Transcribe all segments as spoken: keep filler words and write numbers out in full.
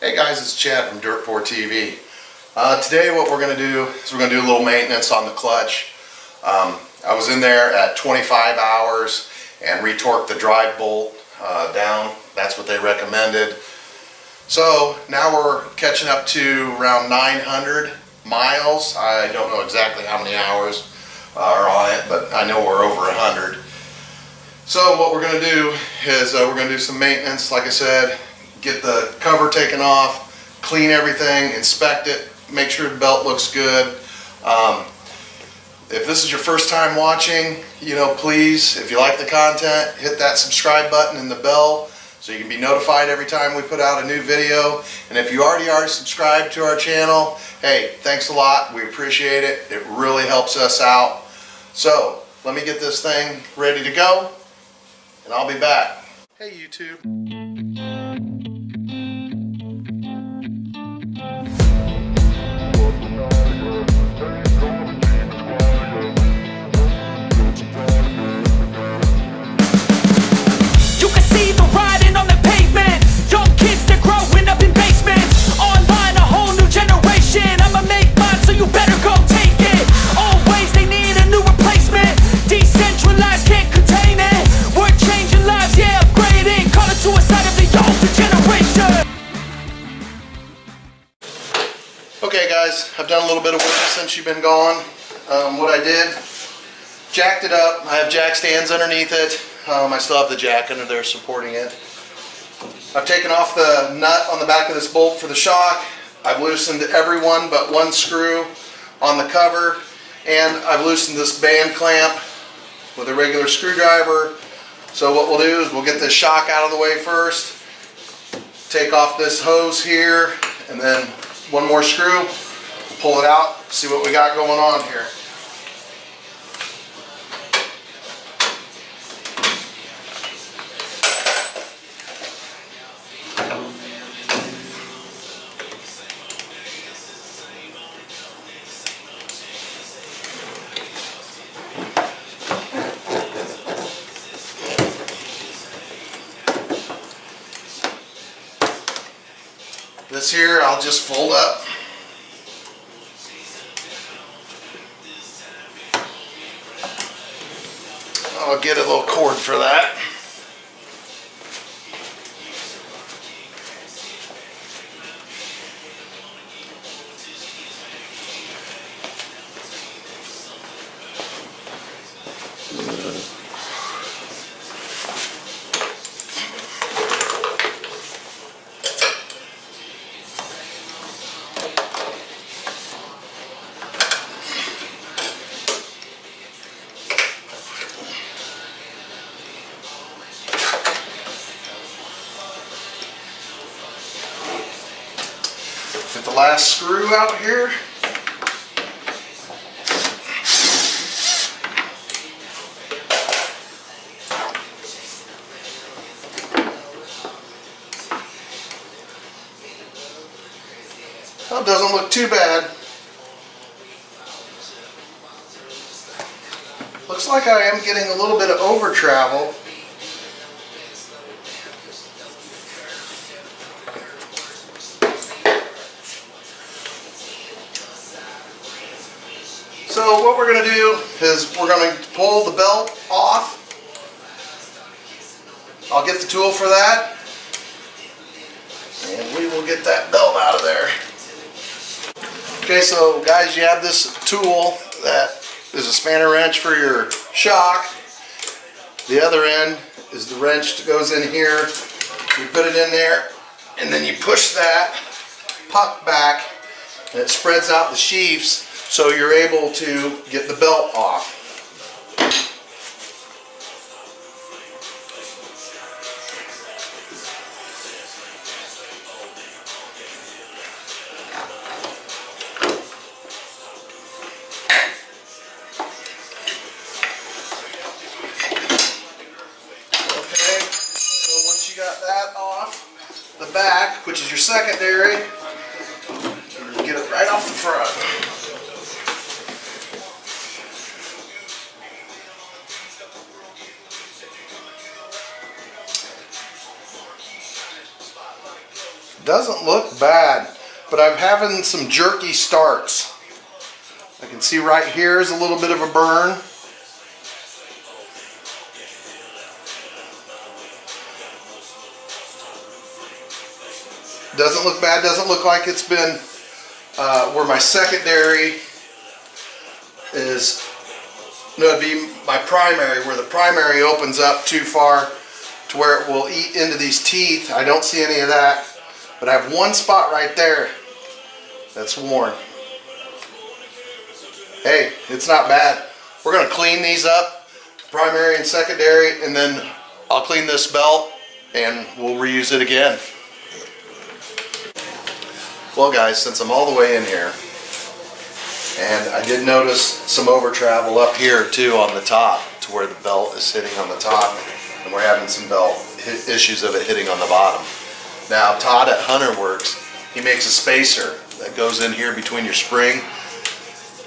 Hey guys, it's Chad from Dirt Poor T V. Uh, today what we're going to do is we're going to do a little maintenance on the clutch. Um, I was in there at twenty-five hours and retorqued the drive bolt uh, down. That's what they recommended. So now we're catching up to around nine hundred miles. I don't know exactly how many hours uh, are on it, but I know we're over one hundred. So what we're going to do is uh, we're going to do some maintenance, like I said. Get the cover taken off, clean everything, inspect it, make sure the belt looks good. Um, if this is your first time watching, you know, please, if you like the content, hit that subscribe button and the bell so you can be notified every time we put out a new video. And if you already are subscribed to our channel, hey, thanks a lot. We appreciate it. It really helps us out. So let me get this thing ready to go, and I'll be back. Hey, YouTube. I've done a little bit of work since you've been gone. Um, what I did, jacked it up. I have jack stands underneath it. Um, I still have the jack under there supporting it. I've taken off the nut on the back of this bolt for the shock. I've loosened every one but one screw on the cover, and I've loosened this band clamp with a regular screwdriver. So what we'll do is we'll get this shock out of the way first, take off this hose here, and then one more screw. Pull it out, see what we got going on here. This here, I'll just fold up. I'll get a little cord for that. Get the last screw out here. Well, it doesn't look too bad. Looks like I am getting a little bit of over travel. So what we're going to do is we're going to pull the belt off. I'll get the tool for that, and we will get that belt out of there. Okay, so guys, you have this tool that is a spanner wrench for your shock. The other end is the wrench that goes in here. You put it in there, and then you push that puck back, and it spreads out the sheaves. So you're able to get the belt off. Okay, so once you got that off the back, which is your secondary, you're gonna get it right off the front. Doesn't look bad, but I'm having some jerky starts. I can see right here is a little bit of a burn. Doesn't look bad, doesn't look like it's been uh, where my secondary is, no, it'd be my primary, where the primary opens up too far to where it will eat into these teeth. I don't see any of that, but I have one spot right there that's worn. Hey, it's not bad. We're going to clean these up, primary and secondary, and then I'll clean this belt and we'll reuse it again. Well guys, since I'm all the way in here, and I did notice some over travel up here too on the top, to where the belt is hitting on the top, and we're having some belt issues of it hitting on the bottom. Now Todd at Hunter Works, he makes a spacer that goes in here between your spring.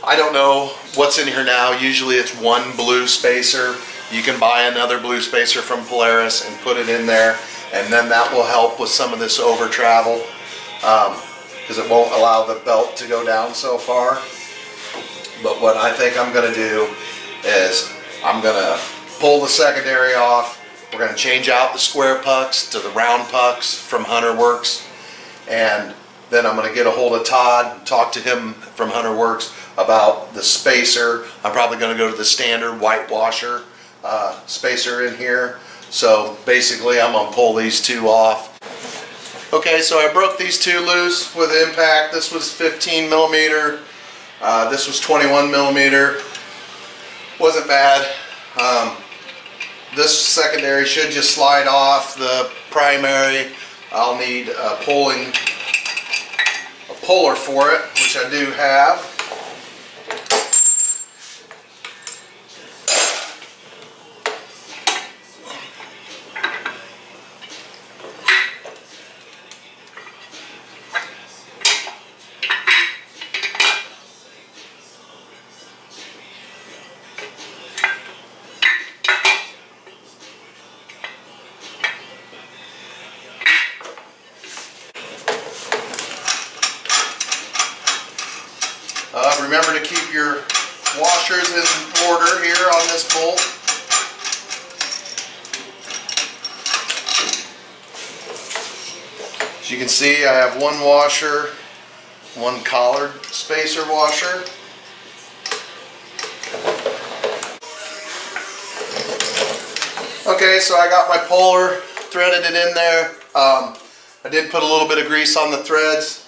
I don't know what's in here now. Usually it's one blue spacer. You can buy another blue spacer from Polaris and put it in there, and then that will help with some of this over travel. Um, because it won't allow the belt to go down so far. But what I think I'm going to do is I'm going to pull the secondary off. We're going to change out the square pucks to the round pucks from Hunter Works. And then I'm going to get a hold of Todd, talk to him from Hunter Works about the spacer. I'm probably going to go to the standard white washer uh, spacer in here. So basically I'm going to pull these two off. Okay, so I broke these two loose with impact. This was fifteen millimeter. Uh, this was twenty-one millimeter. Wasn't bad. Um, this secondary should just slide off the primary. I'll need a pulling, a puller for it, which I do have. Remember to keep your washers in order here on this bolt. As you can see, I have one washer, one collared spacer washer. Okay, so I got my puller, threaded it in there. Um, I did put a little bit of grease on the threads.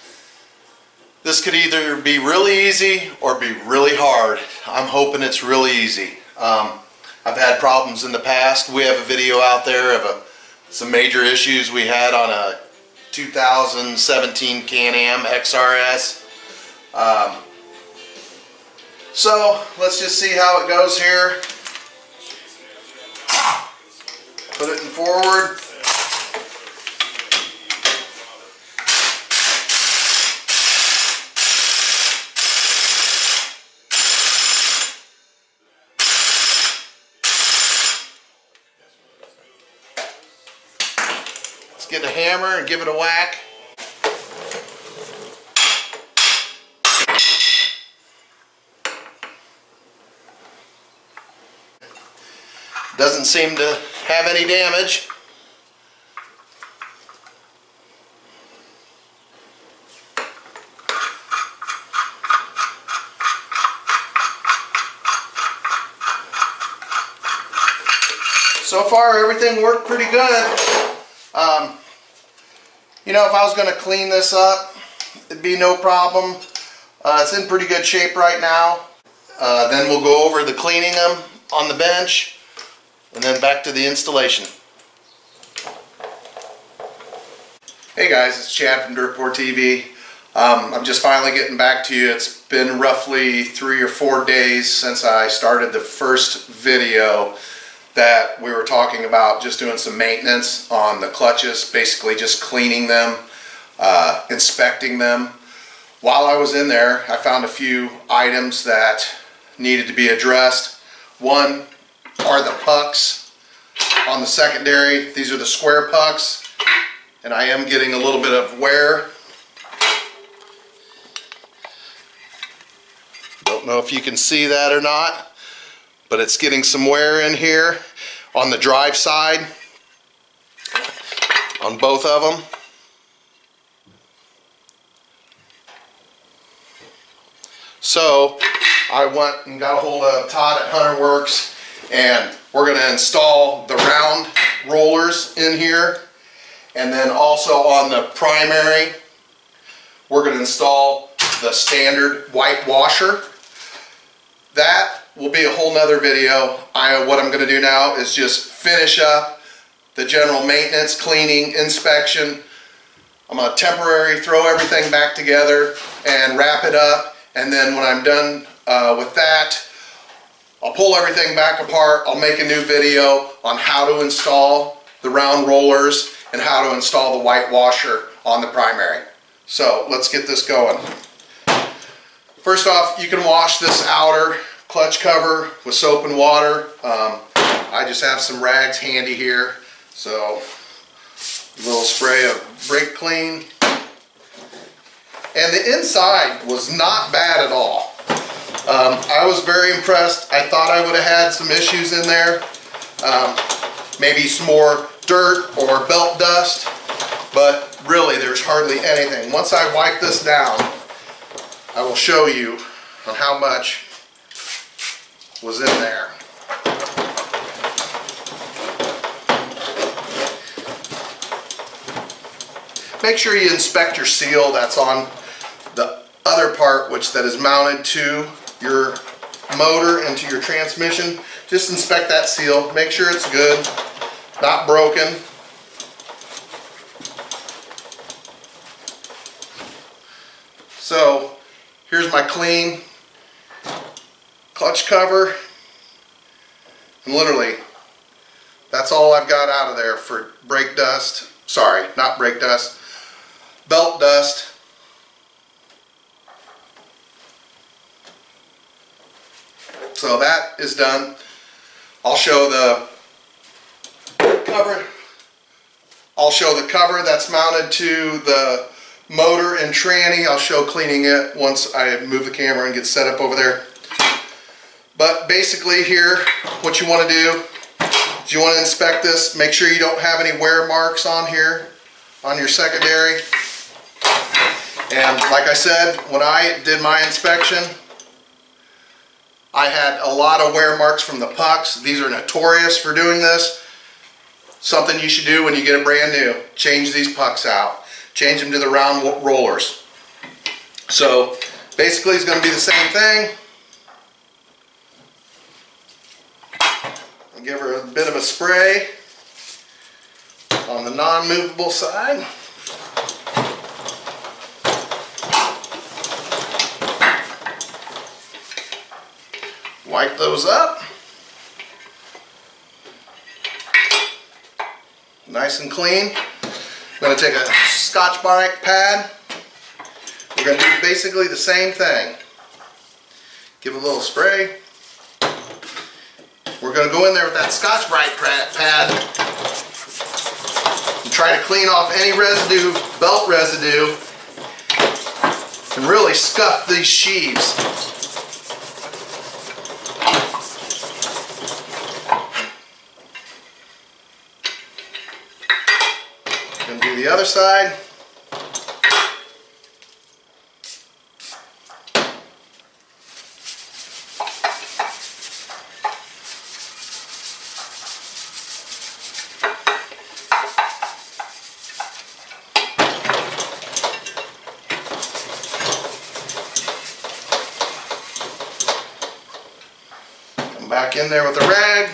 This could either be really easy or be really hard. I'm hoping it's really easy. Um, I've had problems in the past. We have a video out there of a, some major issues we had on a two thousand seventeen Can-Am X R S. Um, so let's just see how it goes here. Put it in forward. Get a hammer and give it a whack. Doesn't seem to have any damage. So far everything worked pretty good. Um, you know, if I was going to clean this up, it'd be no problem. Uh, it's in pretty good shape right now. Uh, then we'll go over the cleaning them on the bench, and then back to the installation. Hey guys, it's Chad from Dirt Poor T V. Um, I'm just finally getting back to you. It's been roughly three or four days since I started the first video that we were talking about, just doing some maintenance on the clutches, basically just cleaning them, uh, inspecting them. While I was in there, I found a few items that needed to be addressed. One are the pucks on the secondary. These are the square pucks. and I am getting a little bit of wear. Don't know if you can see that or not, but it's getting some wear in here on the drive side on both of them. So I went and got a hold of Todd at Hunter Works, and we're going to install the round rollers in here, and then also on the primary we're going to install the standard white washer. That will be a whole nother video. I, what I'm going to do now is just finish up the general maintenance, cleaning, inspection. I'm going to temporarily throw everything back together and wrap it up. And then when I'm done uh, with that, I'll pull everything back apart. I'll make a new video on how to install the round rollers and how to install the white washer on the primary. So let's get this going. First off, you can wash this outer clutch cover with soap and water. Um, I just have some rags handy here. So a little spray of brake clean. And the inside was not bad at all. Um, I was very impressed. I thought I would have had some issues in there. Um, maybe some more dirt or belt dust, but really there's hardly anything. Once I wipe this down, I will show you on how much was in there. Make sure you inspect your seal that's on the other part, which that is mounted to your motor and to your transmission. Just inspect that seal, make sure it's good, not broken. So here's my clean clutch cover, and literally that's all I've got out of there for brake dust, sorry, not brake dust, belt dust. So that is done. I'll show the cover. I'll show the cover that's mounted to the motor and tranny. I'll show cleaning it once I move the camera and get set up over there. But basically here, what you want to do is you want to inspect this. Make sure you don't have any wear marks on here, on your secondary. And like I said, when I did my inspection, I had a lot of wear marks from the pucks. These are notorious for doing this. Something you should do when you get a brand new, change these pucks out. Change them to the round rollers. So basically it's going to be the same thing. I'll give her a bit of a spray on the non-movable side. Wipe those up. Nice and clean. I'm going to take a Scotch Brite pad. We're going to do basically the same thing. Give it a little spray. We're going to go in there with that Scotch Brite pad and try to clean off any residue, belt residue, and really scuff these sheaves. The other side. Come back in there with the rag.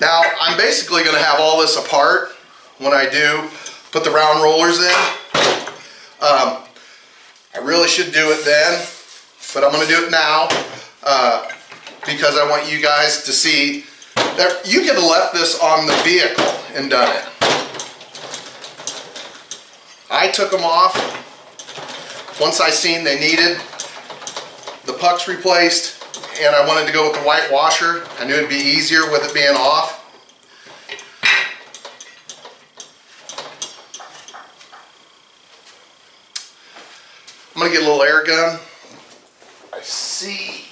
Now, I'm basically going to have all this apart when I do put the round rollers in. Um, I really should do it then, but I'm going to do it now uh, because I want you guys to see that you could have left this on the vehicle and done it. I I took them off once I seen they needed the pucks replaced, and I wanted to go with the white washer. I knew it'd be easier with it being off. I'm gonna get a little air gun. I see.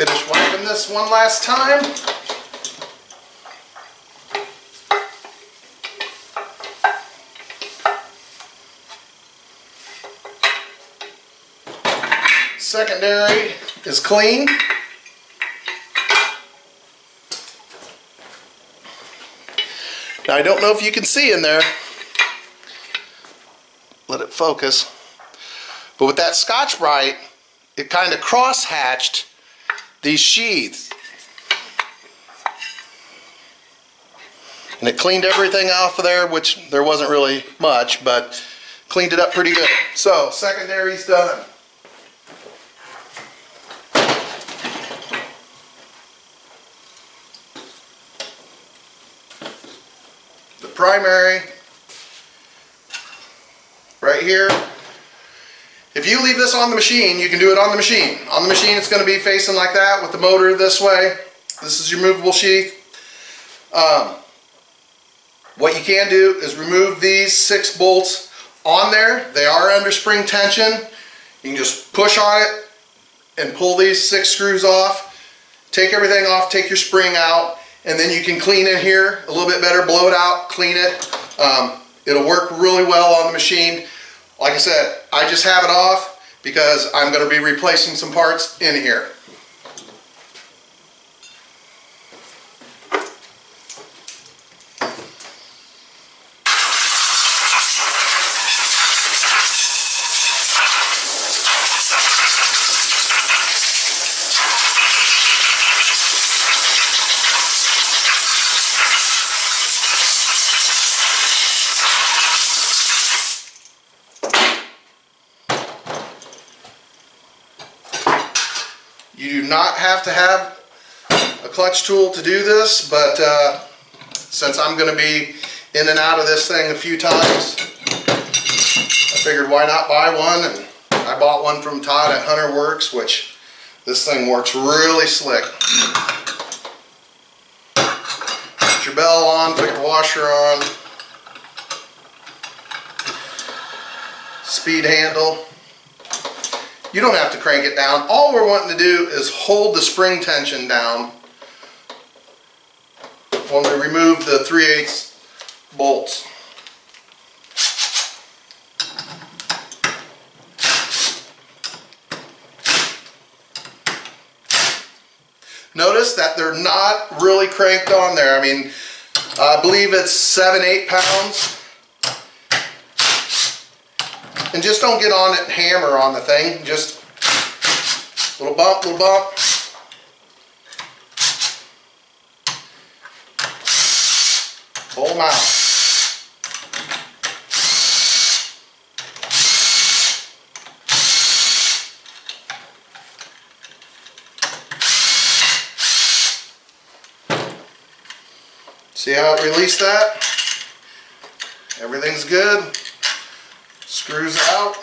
Finish wiping this one last time. Secondary is clean. Now I don't know if you can see in there. Let it focus. But with that Scotch Brite, it kind of cross-hatched these sheaths, and it cleaned everything off of there, which there wasn't really much, but cleaned it up pretty good. So secondary's done. The primary right here. If you leave this on the machine, you can do it on the machine. On the machine, it's going to be facing like that with the motor this way. This is your movable sheath. Um, what you can do is remove these six bolts on there. They are under spring tension. You can just push on it and pull these six screws off. Take everything off, take your spring out, and then you can clean in here a little bit better, blow it out, clean it. Um, it'll work really well on the machine. Like I said, I just have it off because I'm going to be replacing some parts in here. You do not have to have a clutch tool to do this, but uh, since I'm going to be in and out of this thing a few times, I figured why not buy one, and I bought one from Todd at Hunter Works, which this thing works really slick. Put your bell on, put your washer on, speed handle. You don't have to crank it down. All we're wanting to do is hold the spring tension down when we remove the three eighths bolts. Notice that they're not really cranked on there. I mean, I believe it's seven, eight pounds. And just don't get on it and hammer on the thing. Just little bump, little bump. Pull them out. See how it released that? Everything's good. Screws out.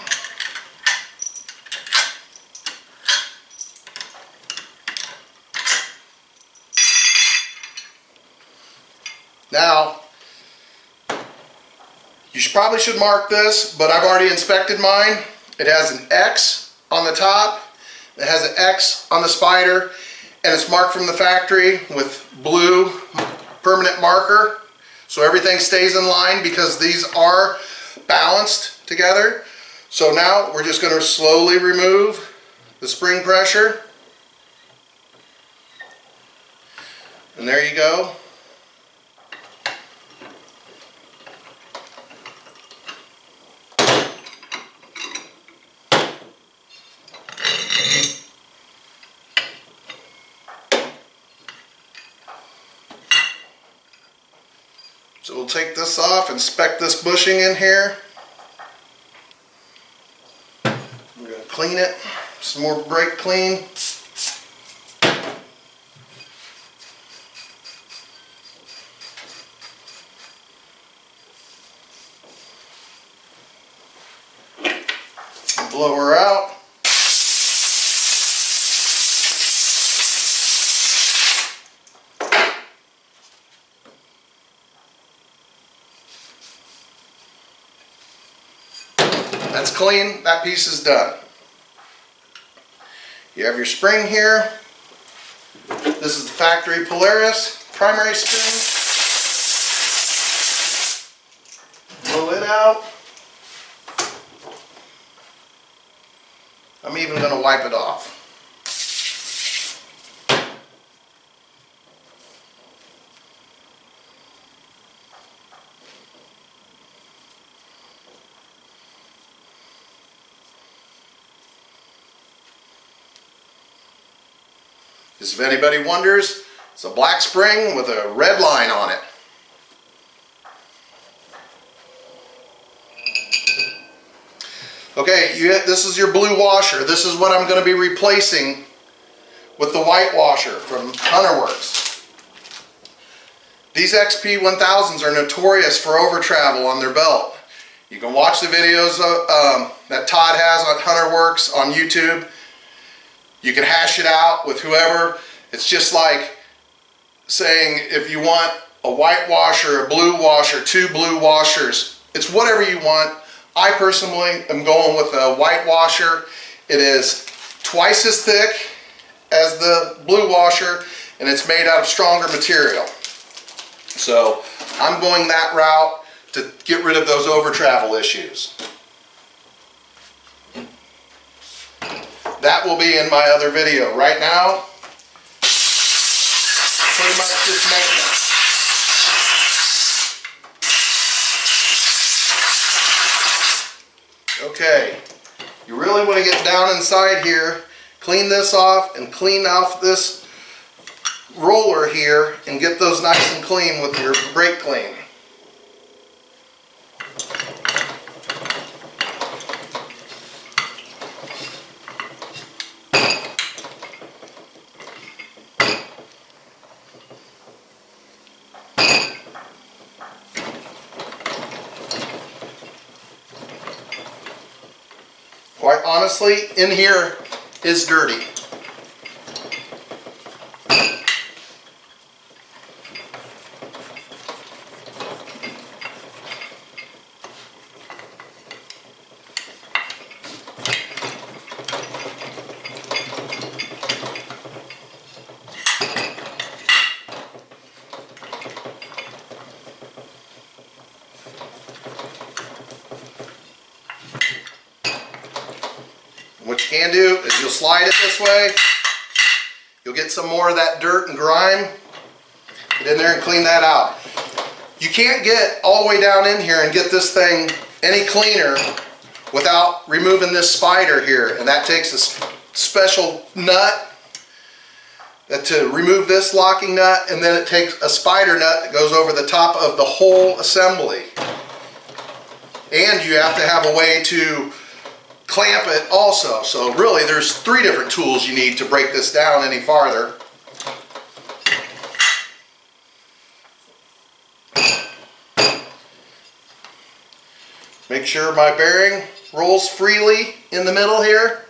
Now, you should, probably should mark this, but I've already inspected mine. It has an X on the top It has an X on the spider, and it's marked from the factory with blue permanent marker, so everything stays in line because these are balanced together. So now we're just going to slowly remove the spring pressure. And there you go. So we'll take this off, inspect this bushing in here. We're going to clean it, some more brake clean. Blow her out. That's clean. That piece is done. You have your spring here. This is the factory Polaris primary spring. Blow it out. I'm even going to wipe it off. Just if anybody wonders, it's a black spring with a red line on it. Okay, you hit, this is your blue washer. This is what I'm going to be replacing with the white washer from Hunter Works. These X P one thousands are notorious for over travel on their belt. You can watch the videos of, um, that Todd has on Hunter Works on YouTube. You can hash it out with whoever. It's just like saying if you want a white washer, a blue washer, two blue washers. It's whatever you want. I personally am going with a white washer. It is twice as thick as the blue washer, and it's made out of stronger material. So I'm going that route to get rid of those over travel issues. That will be in my other video. Right now, pretty much just maintenance. Okay, you really want to get down inside here, clean this off and clean off this roller here and get those nice and clean with your brake clean. Quite honestly, in here is dirty. What you can do is you'll slide it this way, you'll get some more of that dirt and grime, get in there and clean that out. You can't get all the way down in here and get this thing any cleaner without removing this spider here, and that takes a special nut to remove this locking nut, and then it takes a spider nut that goes over the top of the whole assembly. And you have to have a way to clamp it also. So really there's three different tools you need to break this down any farther. Make sure my bearing rolls freely in the middle here,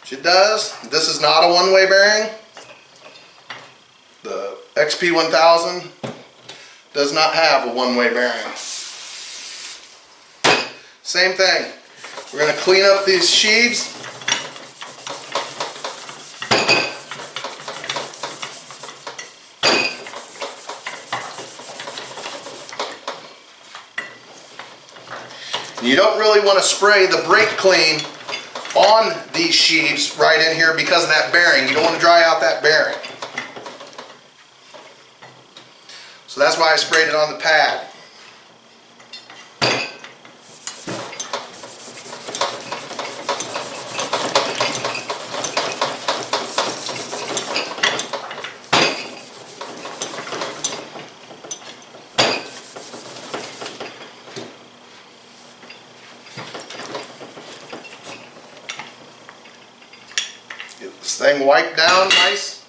which it does. This is not a one-way bearing. The X P one thousand does not have a one-way bearing. Same thing. We're going to clean up these sheaves. You don't really want to spray the brake clean on these sheaves right in here because of that bearing. You don't want to dry out that bearing. So that's why I sprayed it on the pad. This thing wiped down nice.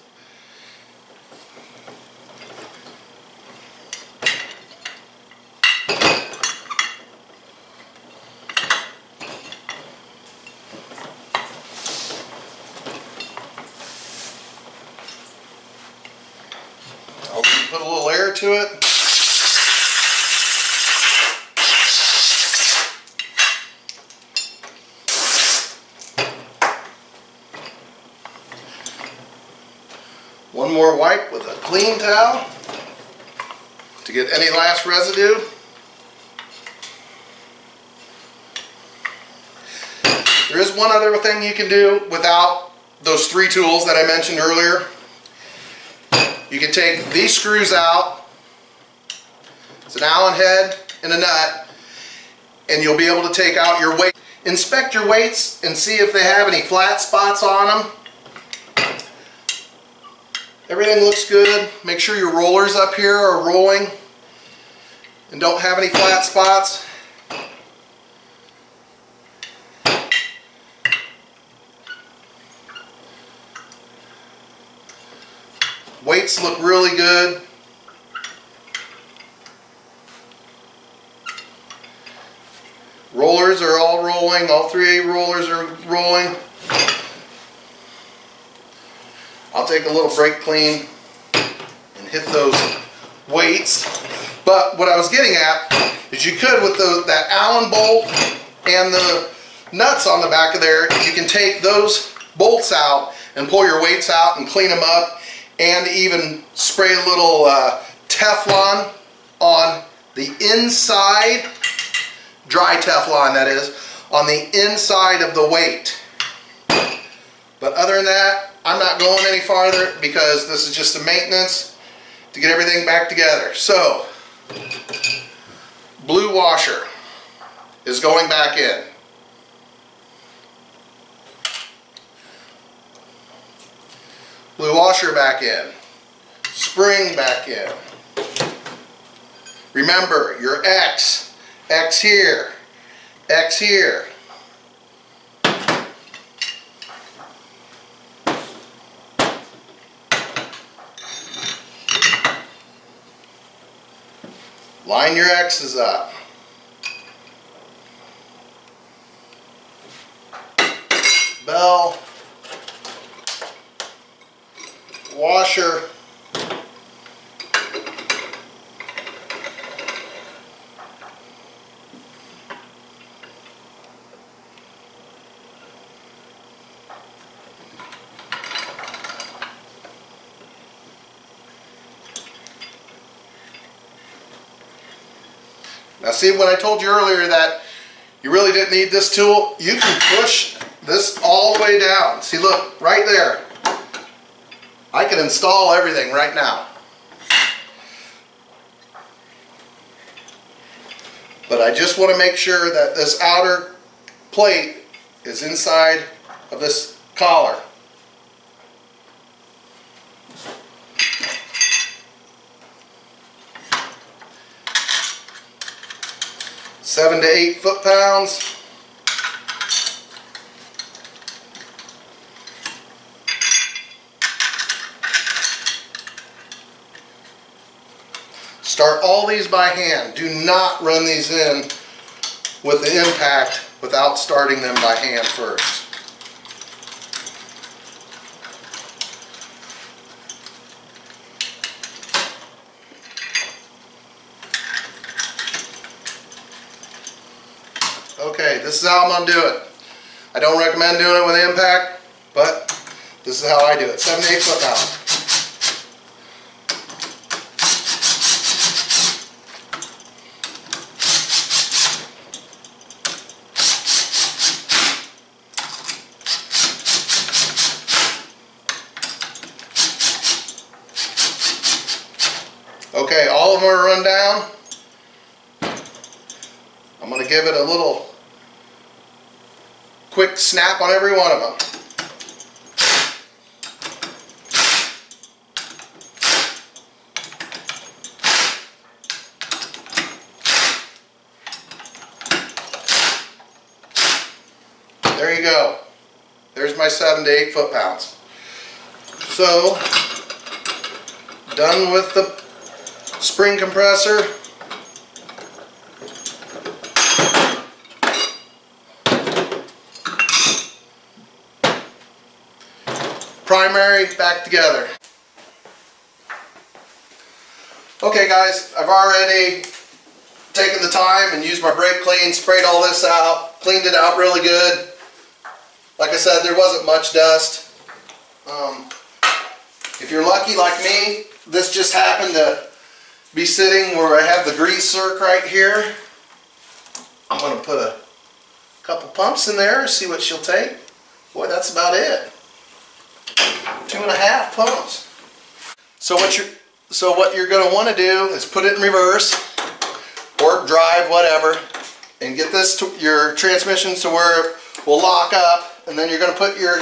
I'll put a little air to it. One more wipe with a clean towel to get any last residue. There is one other thing you can do without those three tools that I mentioned earlier. You can take these screws out, it's an Allen head and a nut, and you'll be able to take out your weight. Inspect your weights and see if they have any flat spots on them. Everything looks good. Make sure your rollers up here are rolling and don't have any flat spots. Weights look really good. Rollers are all rolling. All three rollers are rolling. I'll take a little brake clean and hit those weights. But what I was getting at is you could, with the, that Allen bolt and the nuts on the back of there, you can take those bolts out and pull your weights out and clean them up, and even spray a little uh, Teflon on the inside, dry Teflon that is, on the inside of the weight. But other than that, I'm not going any farther because this is just a maintenance to get everything back together. So, blue washer is going back in. Blue washer back in. Spring back in. Remember, your X, X here, X here. Line your X's up. Bell. Washer. Now see, when I told you earlier that you really didn't need this tool, you can push this all the way down. See, look, right there. I can install everything right now. But I just want to make sure that this outer plate is inside of this collar. Seven to eight foot-pounds. Start all these by hand. Do not run these in with the impact without starting them by hand first. Okay, this is how I'm going to do it. I don't recommend doing it with impact, but this is how I do it. seven to eight foot-pounds. Okay, all of them are run down. I'm going to give it a little quick snap on every one of them. There you go. There's my seven to eight foot pounds. So, done with the spring compressor. Primary back together. Okay guys, I've already taken the time and used my brake clean, sprayed all this out, cleaned it out really good. Like I said, there wasn't much dust. Um, if you're lucky like me, this just happened to be sitting where I have the grease circ right here. I'm going to put a couple pumps in there and see what she'll take. Boy, that's about it. Two and a half pumps. So what you're, so what you're going to want to do is put it in reverse or drive, whatever, and get this to your transmission to where it will lock up, and then you're going to put your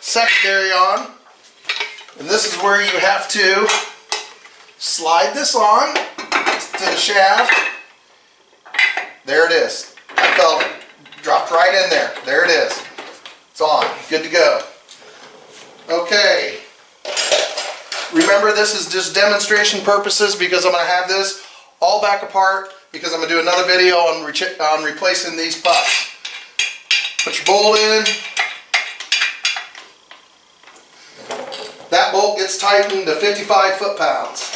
secondary on, and this is where you have to slide this on to the shaft. There it is. I felt it. Dropped right in there. There it is. It's on. Good to go. Okay, remember this is just demonstration purposes because I'm going to have this all back apart because I'm going to do another video on, re on replacing these pucks. Put your bolt in. That bolt gets tightened to fifty-five foot-pounds.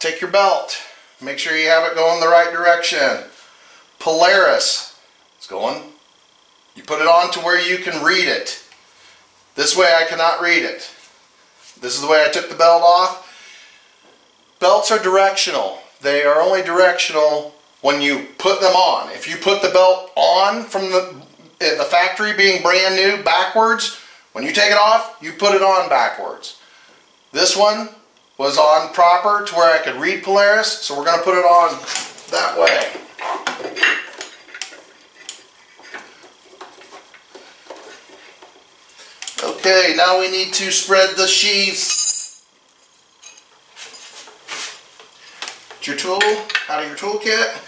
Take your belt. Make sure you have it going the right direction. Polaris, it's going, you put it on to where you can read it. This way I cannot read it. This is the way I took the belt off. Belts are directional. They are only directional when you put them on. If you put the belt on from the, the factory being brand new backwards, when you take it off, you put it on backwards. This one was on proper to where I could read Polaris, so we're going to put it on that way. Okay, now we need to spread the sheaths. Get your tool out of your toolkit.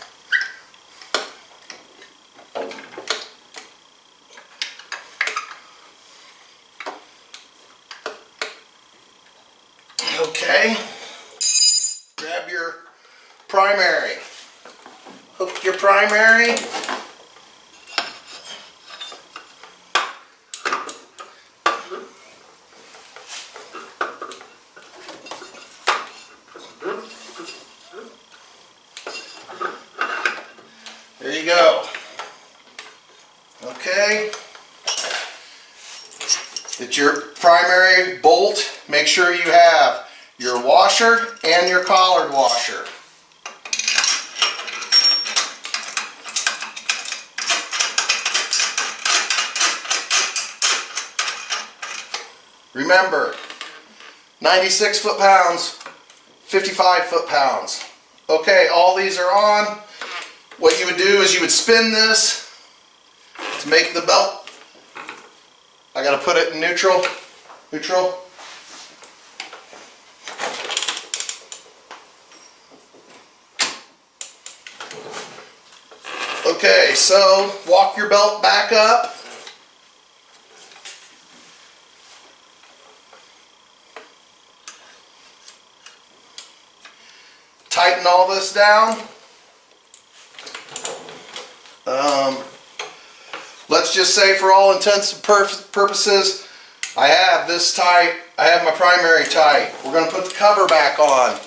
Okay, grab your primary. Hook your primary. There you go. Okay. Get your primary bolt. Make sure you have your washer and your collared washer. Remember, ninety-six foot-pounds, fifty-five foot-pounds. Okay, all these are on. What you would do is you would spin this to make the belt. I gotta put it in neutral. Neutral. Okay, so walk your belt back up. Tighten all this down. Um, let's just say for all intents and purposes, I have this tight, I have my primary tight. We're going to put the cover back on.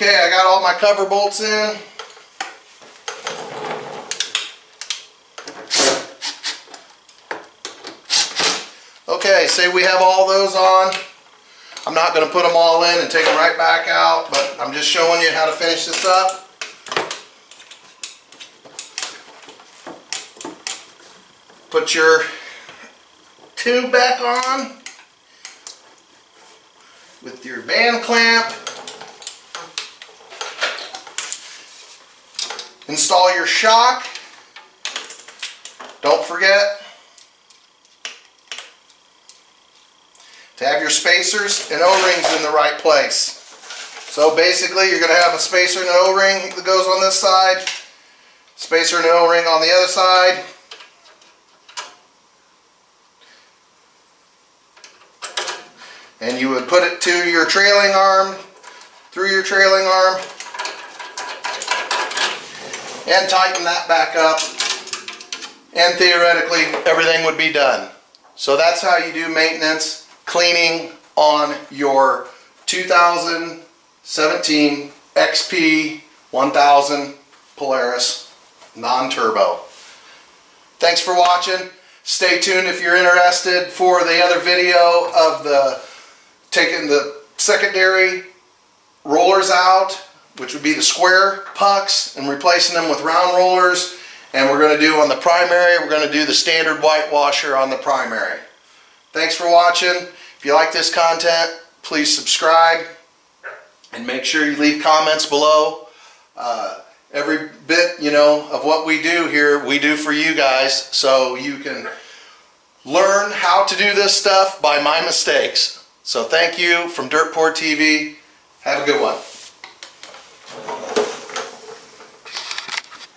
Okay, I got all my cover bolts in. Okay, say we have all those on. I'm not going to put them all in and take them right back out, but I'm just showing you how to finish this up. Put your tube back on with your band clamp. Install your shock. Don't forget to have your spacers and O-rings in the right place. So basically you're going to have a spacer and an O-ring that goes on this side, spacer and an O-ring on the other side. And you would put it to your trailing arm, through your trailing arm, and tighten that back up, and theoretically everything would be done. So that's how you do maintenance, cleaning on your two thousand seventeen X P one thousand Polaris non-turbo. Thanks for watching. Stay tuned if you're interested for the other video of the taking the secondary rollers out, which would be the square pucks, and replacing them with round rollers. And we're going to do on the primary, we're going to do the standard whitewasher on the primary. Thanks for watching. If you like this content, please subscribe and make sure you leave comments below. Uh, every bit, you know, of what we do here, we do for you guys, so you can learn how to do this stuff by my mistakes. So thank you from Dirt Poor T V. Have a good one.